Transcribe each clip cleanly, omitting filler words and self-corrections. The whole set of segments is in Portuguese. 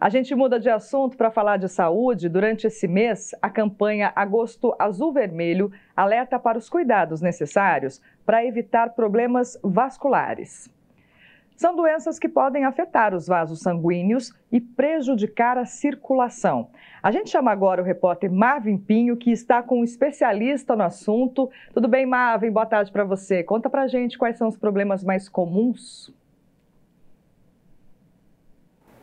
A gente muda de assunto para falar de saúde. Durante esse mês, a campanha Agosto Azul e Vermelho alerta para os cuidados necessários para evitar problemas vasculares. São doenças que podem afetar os vasos sanguíneos e prejudicar a circulação. A gente chama agora o repórter Marvin Pinho, que está com um especialista no assunto. Tudo bem, Marvin? Boa tarde para você. Conta para a gente quais são os problemas mais comuns.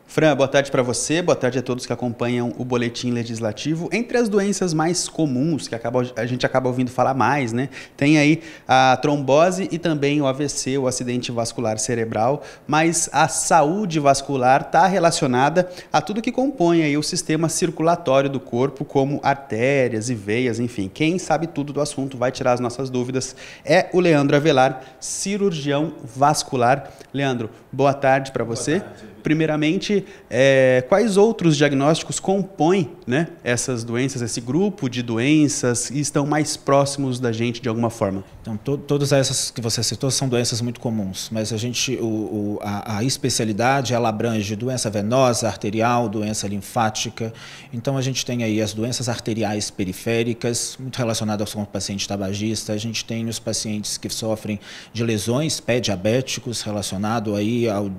Fran, boa tarde para você, boa tarde a todos que acompanham o Boletim Legislativo. Entre as doenças mais comuns, que a gente acaba ouvindo falar mais, né? Tem aí a trombose e também o AVC, o acidente vascular cerebral, mas a saúde vascular está relacionada a tudo que compõe aí o sistema circulatório do corpo, como artérias e veias, enfim. Quem sabe tudo do assunto vai tirar as nossas dúvidas é o Leandro Avelar, cirurgião vascular. Leandro, boa tarde para você. Boa tarde. Primeiramente, quais outros diagnósticos compõem, né, essas doenças, esse grupo de doenças e estão mais próximos da gente de alguma forma? Então, todas essas que você citou são doenças muito comuns, mas a gente, a especialidade, ela abrange doença venosa, arterial, doença linfática. Então, a gente tem aí as doenças arteriais periféricas, muito relacionadas com o paciente tabagista. A gente tem os pacientes que sofrem de lesões pré-diabéticos relacionado aí ao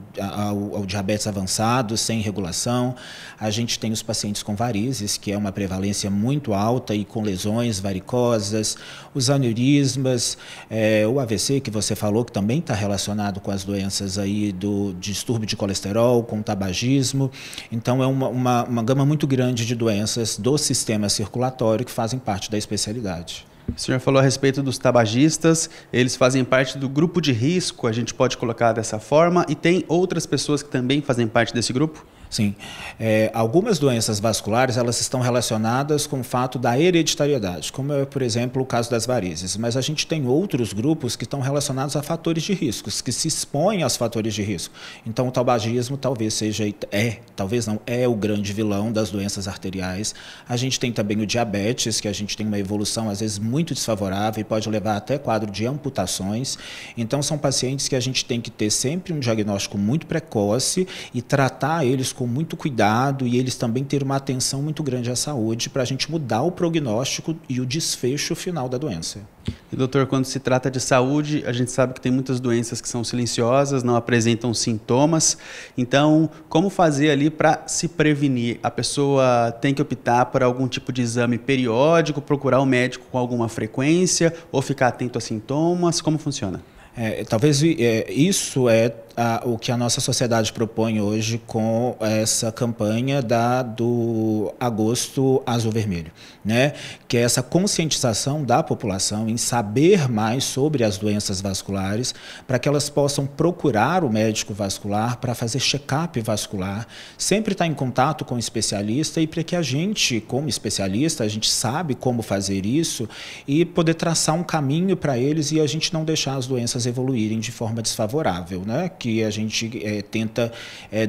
diabetes avançados, sem regulação. A gente tem os pacientes com varizes, que é uma prevalência muito alta e com lesões varicosas, os aneurismas, o AVC que você falou, que também está relacionado com as doenças aí do distúrbio de colesterol, com o tabagismo. Então é uma gama muito grande de doenças do sistema circulatório que fazem parte da especialidade. O senhor falou a respeito dos tabagistas, eles fazem parte do grupo de risco, a gente pode colocar dessa forma, e tem outras pessoas que também fazem parte desse grupo? Sim. Algumas doenças vasculares, elas estão relacionadas com o fato da hereditariedade, como é, por exemplo, o caso das varizes. Mas a gente tem outros grupos que estão relacionados a fatores de riscos, que se expõem aos fatores de risco. Então, o tabagismo talvez seja, talvez não, é o grande vilão das doenças arteriais. A gente tem também o diabetes, que a gente tem uma evolução, às vezes, muito desfavorável e pode levar até quadro de amputações. Então, são pacientes que a gente tem que ter sempre um diagnóstico muito precoce e tratar eles com muito cuidado e eles também ter uma atenção muito grande à saúde para a gente mudar o prognóstico e o desfecho final da doença. E, doutor, quando se trata de saúde, a gente sabe que tem muitas doenças que são silenciosas, não apresentam sintomas. Então, como fazer ali para se prevenir? A pessoa tem que optar por algum tipo de exame periódico, procurar um médico com alguma frequência ou ficar atento a sintomas? Como funciona? Isso é o que a nossa sociedade propõe hoje com essa campanha do Agosto Azul e Vermelho, né? Que é essa conscientização da população em saber mais sobre as doenças vasculares para que elas possam procurar o médico vascular para fazer check-up vascular, sempre estar em contato com o especialista e para que a gente, como especialista, a gente sabe como fazer isso e poder traçar um caminho para eles e a gente não deixar as doenças evoluírem de forma desfavorável, né? Que a gente tenta,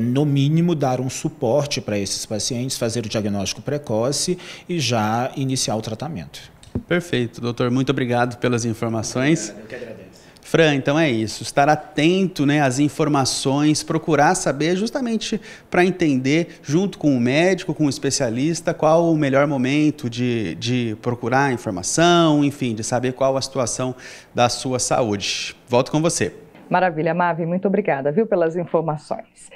no mínimo, dar um suporte para esses pacientes, fazer o diagnóstico precoce e já iniciar o tratamento. Perfeito, doutor. Muito obrigado pelas informações. Eu que agradeço. Fran, então é isso, estar atento, né, às informações, procurar saber justamente para entender junto com o médico, com o especialista, qual o melhor momento de procurar informação, enfim, de saber qual a situação da sua saúde. Volto com você. Maravilha, Mavi, muito obrigada, viu, pelas informações.